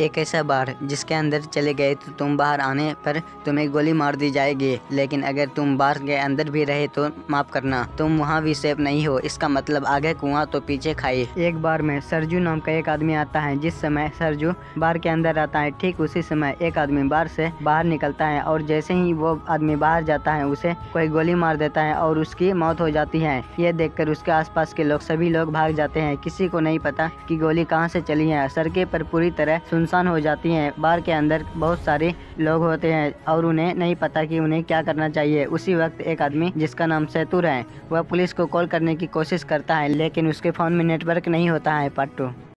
एक ऐसा बार जिसके अंदर चले गए तो तुम बाहर आने पर तुम्हें गोली मार दी जाएगी, लेकिन अगर तुम बार के अंदर भी रहे तो माफ करना, तुम वहाँ भी सेफ नहीं हो। इसका मतलब आगे कुआं तो पीछे खाई। एक बार में सरजू नाम का एक आदमी आता है। जिस समय सरजू बार के अंदर आता है ठीक उसी समय एक आदमी बार से बाहर निकलता है और जैसे ही वो आदमी बाहर जाता है उसे कोई गोली मार देता है और उसकी मौत हो जाती है। ये देखकर उसके आसपास के लोग सभी लोग भाग जाते हैं। किसी को नहीं पता कि गोली कहाँ से चली है। सड़कें पर पूरी तरह सुनसान हो जाती हैं। बार के अंदर बहुत सारे लोग होते हैं और उन्हें नहीं पता कि उन्हें क्या करना चाहिए। उसी वक्त एक आदमी जिसका नाम सेतु है वह पुलिस को कॉल करने की कोशिश करता है, लेकिन उसके फोन में नेटवर्क नहीं होता है। पार्ट 2।